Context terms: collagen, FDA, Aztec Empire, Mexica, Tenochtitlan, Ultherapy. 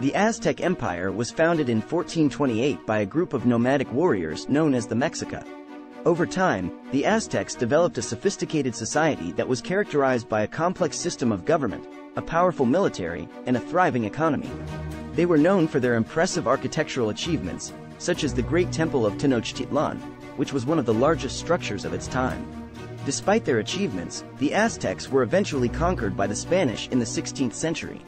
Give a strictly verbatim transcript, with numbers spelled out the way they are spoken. The Aztec Empire was founded in fourteen twenty-eight by a group of nomadic warriors known as the Mexica. Over time, the Aztecs developed a sophisticated society that was characterized by a complex system of government, a powerful military, and a thriving economy. They were known for their impressive architectural achievements, such as the Great Temple of Tenochtitlan, which was one of the largest structures of its time. Despite their achievements, the Aztecs were eventually conquered by the Spanish in the sixteenth century.